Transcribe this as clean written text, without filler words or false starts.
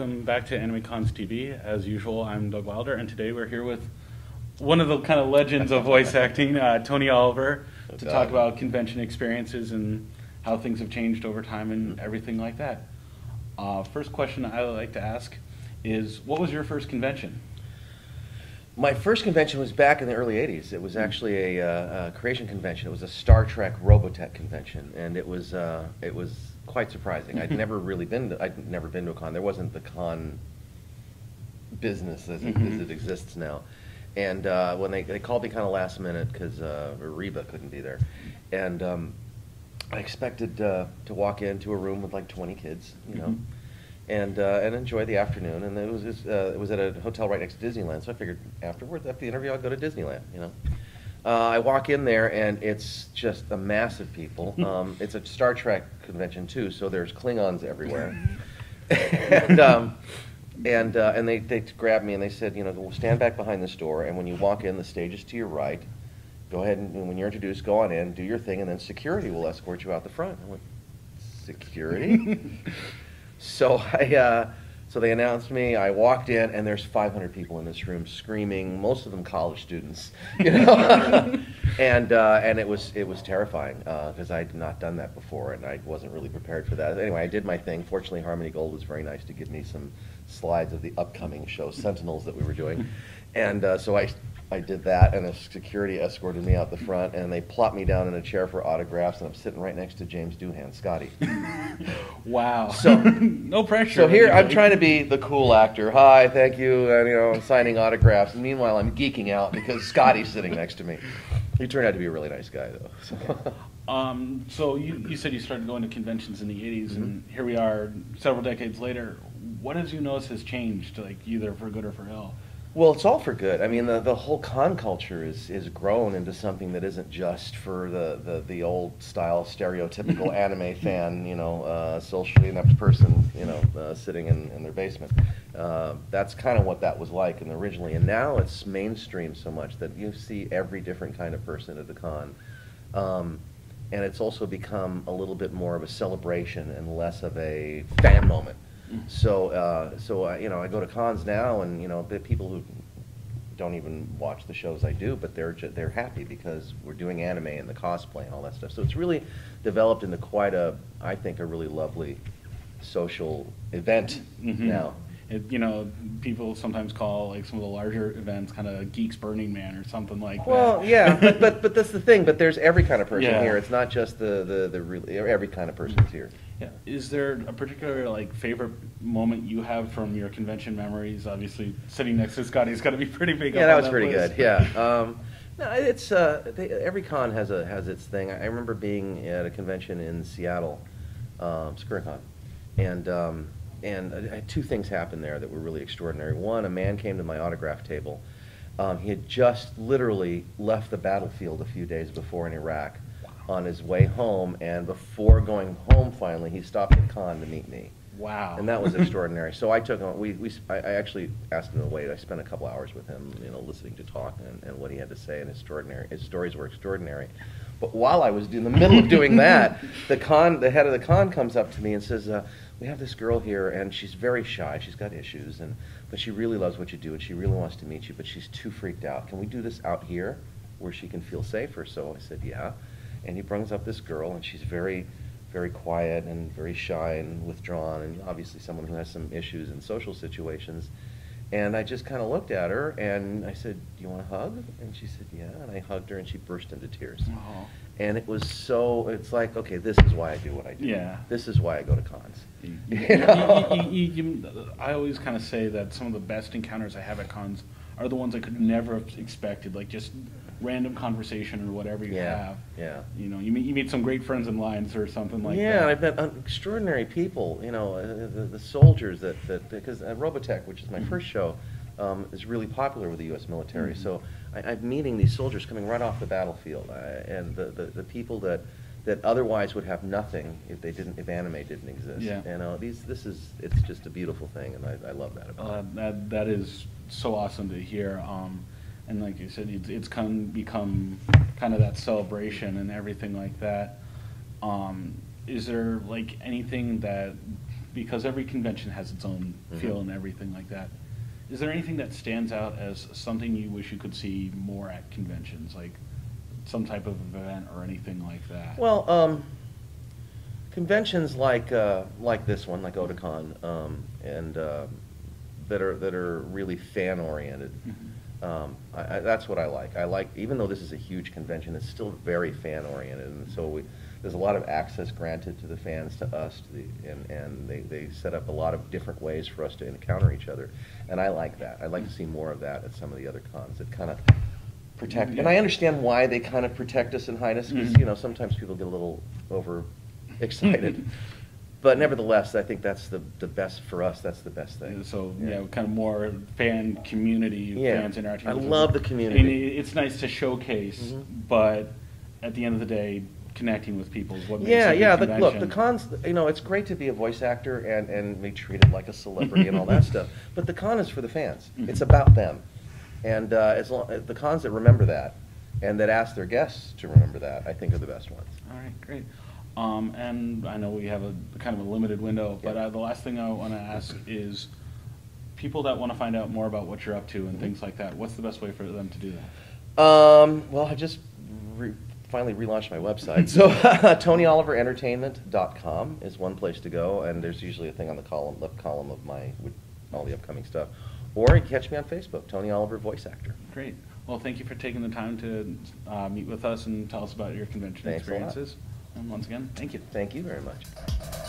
Welcome back to AnimeCons TV. As usual, I'm Doug Wilder, and today we're here with one of the kind of legends of voice acting, Tony Oliver, to talk about convention experiences and how things have changed over time and everything like that. First question I would like to ask is, what was your first convention? My first convention was back in the early 80s. It was actually a creation convention. It was a Star Trek Robotech convention, and it was quite surprising. I'd never been to a con. There wasn't the con business as it exists now. And when they called me kind of last minute because Reba couldn't be there, and I expected to walk into a room with like 20 kids, you know. And enjoy the afternoon. And it was at a hotel right next to Disneyland, so I figured afterwards, after the interview, I'll go to Disneyland, you know. I walk in there, and it's just a mass of people. It's a Star Trek convention, too, so there's Klingons everywhere. And they grabbed me, and they said, you know, well, stand back behind this door, and when you walk in, the stage is to your right. Go ahead, and when you're introduced, go on in, do your thing, and then security will escort you out the front. I went, security? So so they announced me. I walked in, and there's 500 people in this room screaming. Most of them college students, you know. And it was terrifying because I had not done that before, and I wasn't really prepared for that. Anyway, I did my thing. Fortunately, Harmony Gold was very nice to give me some slides of the upcoming show Sentinels that we were doing, and so I did that, and a security escorted me out the front, and they plopped me down in a chair for autographs, and I'm sitting right next to James Doohan, Scotty. Wow. So no pressure. So here I'm trying to be the cool actor. Hi, thank you, and you know, I'm signing autographs. And meanwhile, I'm geeking out because Scotty's sitting next to me. He turned out to be a really nice guy, though. So, so you said you started going to conventions in the 80s, and here we are, several decades later. What have you noticed has changed, like either for good or for ill? Well, it's all for good. I mean, the whole con culture is grown into something that isn't just for the old style stereotypical anime fan, you know, socially inept person, you know, sitting in their basement. That's kind of what that was like originally, and now it's mainstream so much that you see every different kind of person at the con, and it's also become a little bit more of a celebration and less of a fan moment. So, you know, I go to cons now, and you know, the people who don't even watch the shows I do, but they're happy because we're doing anime and the cosplay and all that stuff. So it's really developed into quite a, I think, a really lovely social event now. You know, people sometimes call like some of the larger events kind of Geeks Burning Man or something like that. Well, yeah, but that's the thing. But there's every kind of person here. It's not just every kind of person's here. Yeah. Is there a particular like favorite moment you have from your convention memories? Obviously, sitting next to Scotty's got to be pretty big. Yeah, that was pretty good. Yeah. No, it's every con has its thing. I remember being at a convention in Seattle, SquareCon, and. And two things happened there that were really extraordinary. One, a man came to my autograph table. He had just literally left the battlefield a few days before in Iraq on his way home, and before going home finally, he stopped at con to meet me. Wow. And that was extraordinary. So I took him, I actually asked him to wait. I spent a couple hours with him, you know, listening to talk and what he had to say, and his stories were extraordinary. But while I was in the middle of doing that, the head of the con comes up to me and says, we have this girl here, and she's very shy. She's got issues, but she really loves what you do, and she really wants to meet you, but she's too freaked out. Can we do this out here where she can feel safer? So I said, yeah. And he brings up this girl, and she's very, very quiet and very shy and withdrawn, and obviously someone who has some issues in social situations. And I just kind of looked at her, and I said, do you want a hug? And she said, yeah. And I hugged her, and she burst into tears. Aww. And it was so, it's like, okay, this is why I do what I do. Yeah. This is why I go to cons. You know? I always kind of say that some of the best encounters I have at cons are the ones I could never have expected, like just random conversation or whatever you have. Yeah. You know, you meet some great friends in lines or something like that. Yeah, I've met extraordinary people, you know, the soldiers because Robotech, which is my first show, is really popular with the U.S. military. So I'm meeting these soldiers coming right off the battlefield, and the people that otherwise would have nothing if anime didn't exist. Yeah. And it's just a beautiful thing, and I love that about it. That is so awesome to hear. And like you said, it's become kind of that celebration and everything like that. Is there like anything that because every convention has its own feel and everything like that. Is there anything that stands out as something you wish you could see more at conventions, like some type of event or anything like that? Well, conventions like this one, like Otakon, that are really fan oriented. That's what I like. Even though this is a huge convention, it's still very fan oriented, and so there's a lot of access granted to the fans, to us, and they set up a lot of different ways for us to encounter each other, and I like that. I'd like to see more of that at some of the other cons that kind of protect. And I understand why they kind of protect us and hide us, because you know, sometimes people get a little overexcited. But nevertheless, I think that's the best for us. That's the best thing. So yeah, kind of more fan community, fans interacting. I love the community. I mean, it's nice to showcase, but at the end of the day, connecting with people is what makes it a good convention. Look, the cons. You know, it's great to be a voice actor and be treated like a celebrity and all that stuff. But the con is for the fans. It's about them, and as long the cons that remember that, and that ask their guests to remember that, I think are the best ones. All right, great. And I know we have a kind of a limited window, but the last thing I want to ask is, people that want to find out more about what you're up to and things like that, what's the best way for them to do that? Well, I just finally relaunched my website, so TonyOliverEntertainment.com is one place to go, and there's usually a thing on the left column of my all the upcoming stuff, or you can catch me on Facebook, Tony Oliver Voice Actor. Great. Well, thank you for taking the time to meet with us and tell us about your convention experiences. And once again, thank you. Thank you very much.